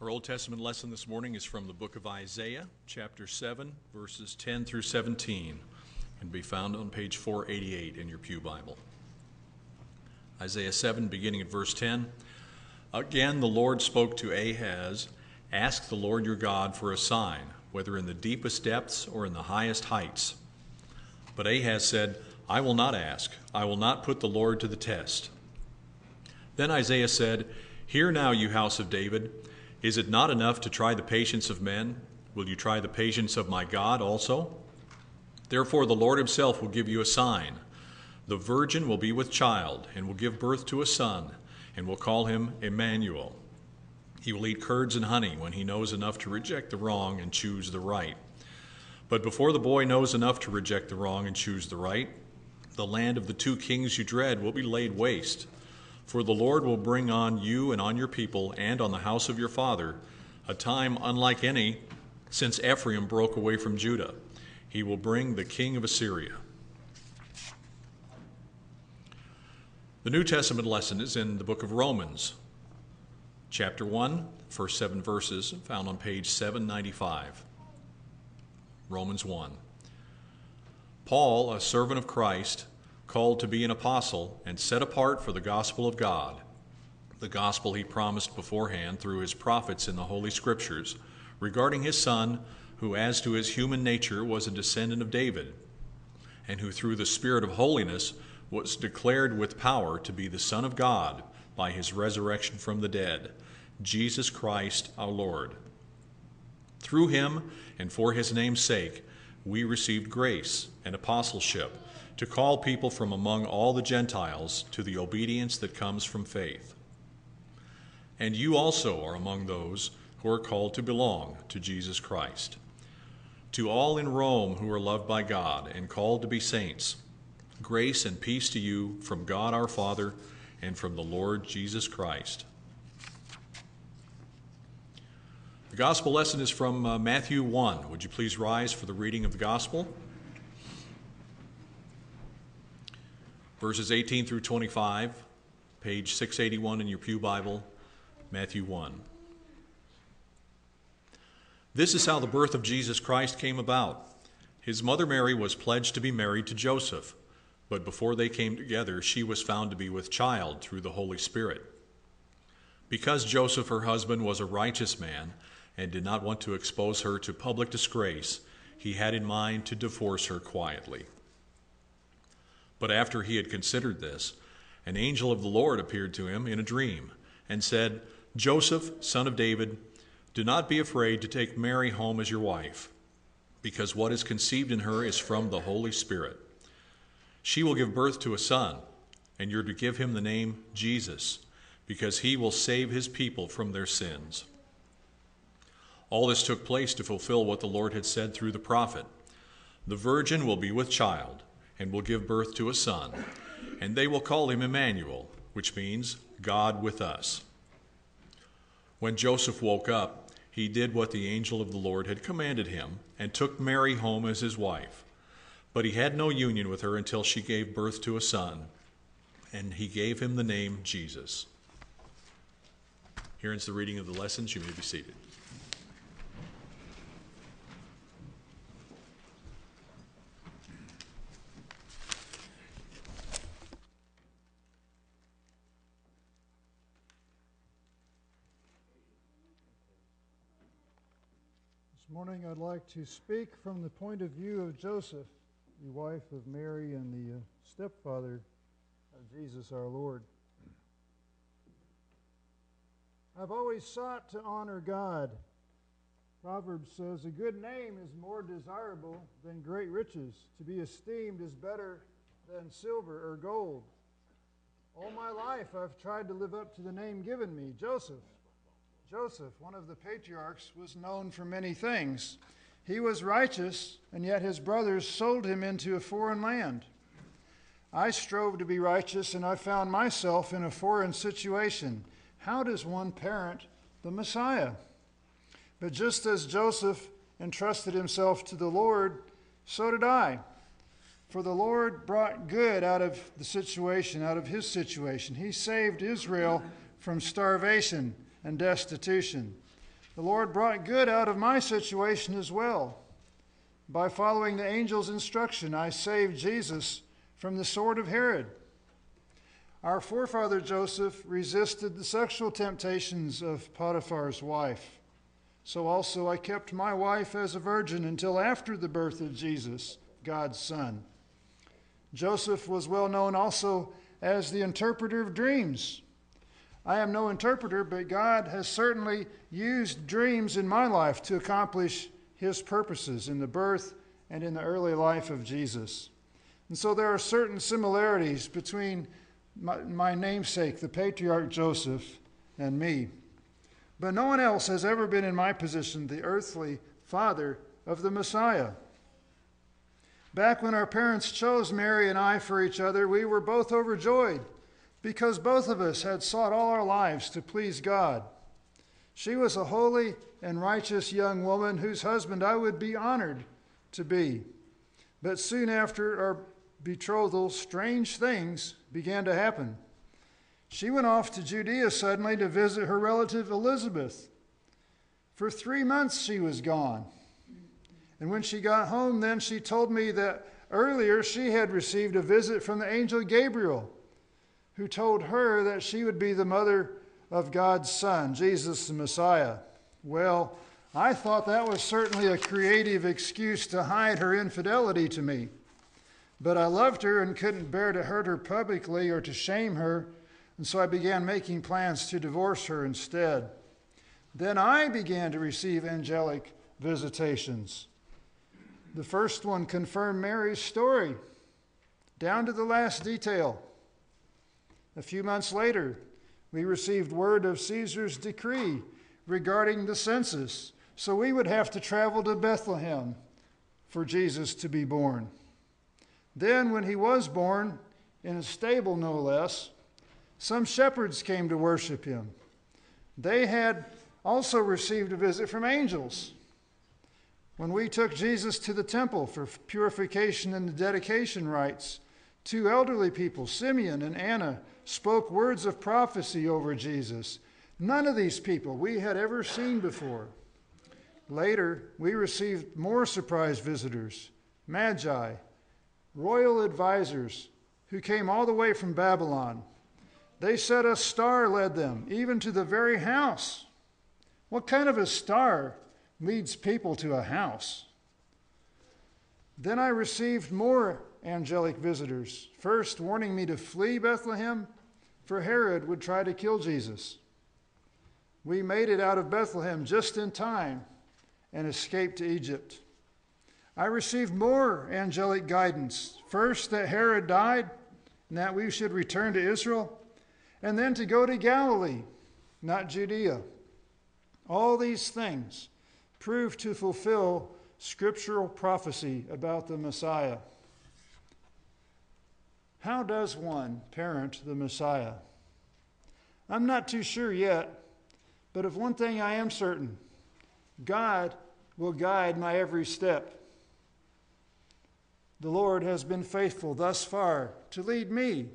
Our Old Testament lesson this morning is from the book of Isaiah, chapter 7, verses 10 through 17, and be found on page 488 in your pew Bible. Isaiah 7, beginning at verse 10. Again the Lord spoke to Ahaz, "Ask the Lord your God for a sign, whether in the deepest depths or in the highest heights." But Ahaz said, "I will not ask. I will not put the Lord to the test." Then Isaiah said, "Hear now, you house of David. Is it not enough to try the patience of men? Will you try the patience of my God also? Therefore the Lord himself will give you a sign. The virgin will be with child and will give birth to a son and will call him Emmanuel. He will eat curds and honey when he knows enough to reject the wrong and choose the right. But before the boy knows enough to reject the wrong and choose the right, the land of the two kings you dread will be laid waste. For the Lord will bring on you and on your people and on the house of your father a time unlike any since Ephraim broke away from Judah. He will bring the king of Assyria." The New Testament lesson is in the book of Romans, chapter 1, first 7 verses, found on page 795. Romans 1. Paul, a servant of Christ, called to be an apostle and set apart for the gospel of God, the gospel he promised beforehand through his prophets in the Holy Scriptures, regarding his Son, who as to his human nature was a descendant of David, and who through the Spirit of holiness was declared with power to be the Son of God by his resurrection from the dead, Jesus Christ our Lord. Through him and for his name's sake, we received grace and apostleship to call people from among all the Gentiles to the obedience that comes from faith. And you also are among those who are called to belong to Jesus Christ. To all in Rome who are loved by God and called to be saints, grace and peace to you from God our Father and from the Lord Jesus Christ. The gospel lesson is from Matthew 1. Would you please rise for the reading of the gospel? Verses 18 through 25, page 681 in your pew Bible, Matthew 1. This is how the birth of Jesus Christ came about. His mother Mary was pledged to be married to Joseph, but before they came together, she was found to be with child through the Holy Spirit. Because Joseph, her husband, was a righteous man and did not want to expose her to public disgrace, he had in mind to divorce her quietly. But after he had considered this, an angel of the Lord appeared to him in a dream and said, "Joseph, son of David, do not be afraid to take Mary home as your wife, because what is conceived in her is from the Holy Spirit. She will give birth to a son, and you're to give him the name Jesus, because he will save his people from their sins." All this took place to fulfill what the Lord had said through the prophet, "The virgin will be with child and will give birth to a son, and they will call him Emmanuel," which means God with us. When Joseph woke up, he did what the angel of the Lord had commanded him and took Mary home as his wife. But he had no union with her until she gave birth to a son, and he gave him the name Jesus. Here ends the reading of the lessons. You may be seated. Morning, I'd like to speak from the point of view of Joseph, the wife of Mary and the stepfather of Jesus our Lord. I've always sought to honor God. Proverbs says, "A good name is more desirable than great riches. To be esteemed is better than silver or gold." All my life I've tried to live up to the name given me, Joseph. Joseph, one of the patriarchs, was known for many things. He was righteous, and yet his brothers sold him into a foreign land. I strove to be righteous, and I found myself in a foreign situation. How does one parent the Messiah? But just as Joseph entrusted himself to the Lord, so did I. For the Lord brought good out of the situation, out of his situation. He saved Israel from starvation and destitution. The Lord brought good out of my situation as well. By following the angel's instruction, I saved Jesus from the sword of Herod. Our forefather Joseph resisted the sexual temptations of Potiphar's wife. So also I kept my wife as a virgin until after the birth of Jesus, God's Son. Joseph was well known also as the interpreter of dreams. I am no interpreter, but God has certainly used dreams in my life to accomplish his purposes in the birth and in the early life of Jesus. And so there are certain similarities between my namesake, the patriarch Joseph, and me. But no one else has ever been in my position, the earthly father of the Messiah. Back when our parents chose Mary and I for each other, we were both overjoyed because both of us had sought all our lives to please God. She was a holy and righteous young woman whose husband I would be honored to be. But soon after our betrothal, strange things began to happen. She went off to Judea suddenly to visit her relative Elizabeth. For 3 months she was gone. And when she got home, then she told me that earlier she had received a visit from the angel Gabriel, who told her that she would be the mother of God's Son, Jesus the Messiah. Well, I thought that was certainly a creative excuse to hide her infidelity to me. But I loved her and couldn't bear to hurt her publicly or to shame her, and so I began making plans to divorce her instead. Then I began to receive angelic visitations. The first one confirmed Mary's story, down to the last detail. A few months later, we received word of Caesar's decree regarding the census, so we would have to travel to Bethlehem for Jesus to be born. Then, when he was born, in a stable no less, some shepherds came to worship him. They had also received a visit from angels. When we took Jesus to the temple for purification and the dedication rites, two elderly people, Simeon and Anna, spoke words of prophecy over Jesus. None of these people we had ever seen before. Later, we received more surprise visitors, magi, royal advisors who came all the way from Babylon. They said a star led them, even to the very house. What kind of a star leads people to a house? Then I received more angelic visitors, first warning me to flee Bethlehem, for Herod would try to kill Jesus. We made it out of Bethlehem just in time and escaped to Egypt. I received more angelic guidance, first that Herod died and that we should return to Israel, and then to go to Galilee, not Judea. All these things proved to fulfill scriptural prophecy about the Messiah. How does one parent the Messiah? I'm not too sure yet, but of one thing I am certain: God will guide my every step. The Lord has been faithful thus far to lead me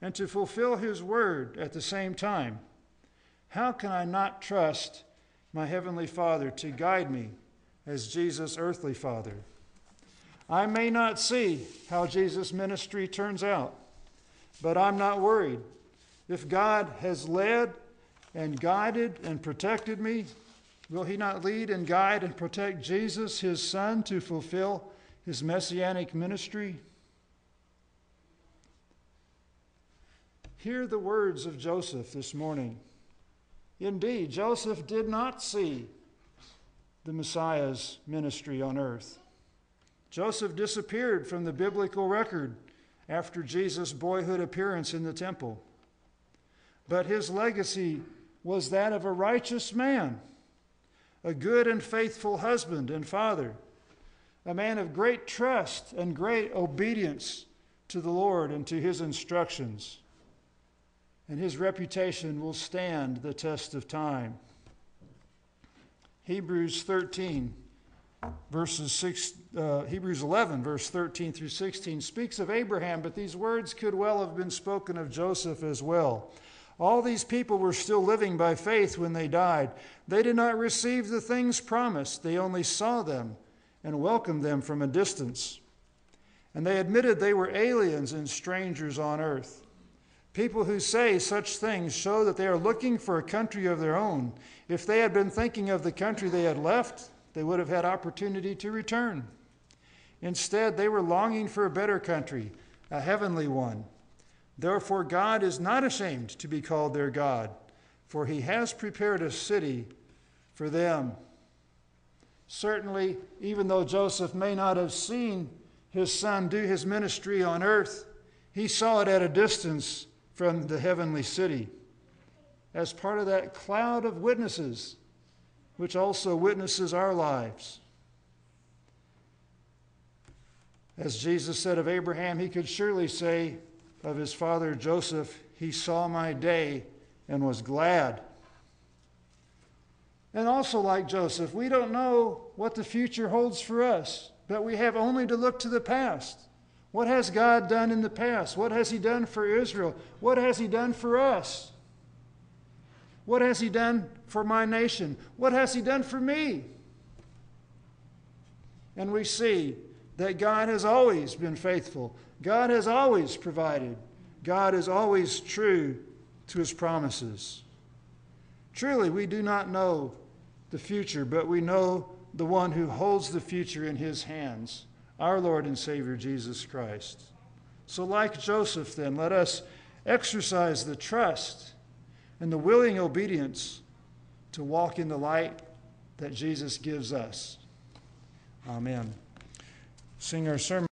and to fulfill his word at the same time. How can I not trust my heavenly Father to guide me as Jesus' earthly father? I may not see how Jesus' ministry turns out, but I'm not worried. If God has led and guided and protected me, will he not lead and guide and protect Jesus, his son, to fulfill his messianic ministry? Hear the words of Joseph this morning. Indeed, Joseph did not see the Messiah's ministry on earth. Joseph disappeared from the biblical record after Jesus' boyhood appearance in the temple. But his legacy was that of a righteous man, a good and faithful husband and father, a man of great trust and great obedience to the Lord and to his instructions. And his reputation will stand the test of time. Hebrews 11, verse 13 through 16 speaks of Abraham, but these words could well have been spoken of Joseph as well. All these people were still living by faith when they died. They did not receive the things promised. They only saw them and welcomed them from a distance. And they admitted they were aliens and strangers on earth. People who say such things show that they are looking for a country of their own. If they had been thinking of the country they had left, they would have had opportunity to return. Instead, they were longing for a better country, a heavenly one. Therefore, God is not ashamed to be called their God, for he has prepared a city for them. Certainly, even though Joseph may not have seen his son do his ministry on earth, he saw it at a distance from the heavenly city as part of that cloud of witnesses, which also witnesses our lives. As Jesus said of Abraham, he could surely say of his father Joseph, he saw my day and was glad. And also like Joseph, we don't know what the future holds for us, but we have only to look to the past. What has God done in the past? What has he done for Israel? What has he done for us? What has he done for my nation? What has he done for me? And we see that God has always been faithful. God has always provided. God is always true to his promises. Truly, we do not know the future, but we know the one who holds the future in his hands, our Lord and Savior Jesus Christ. So like Joseph then, let us exercise the trust and the willing obedience to walk in the light that Jesus gives us. Amen. Sing our sermon.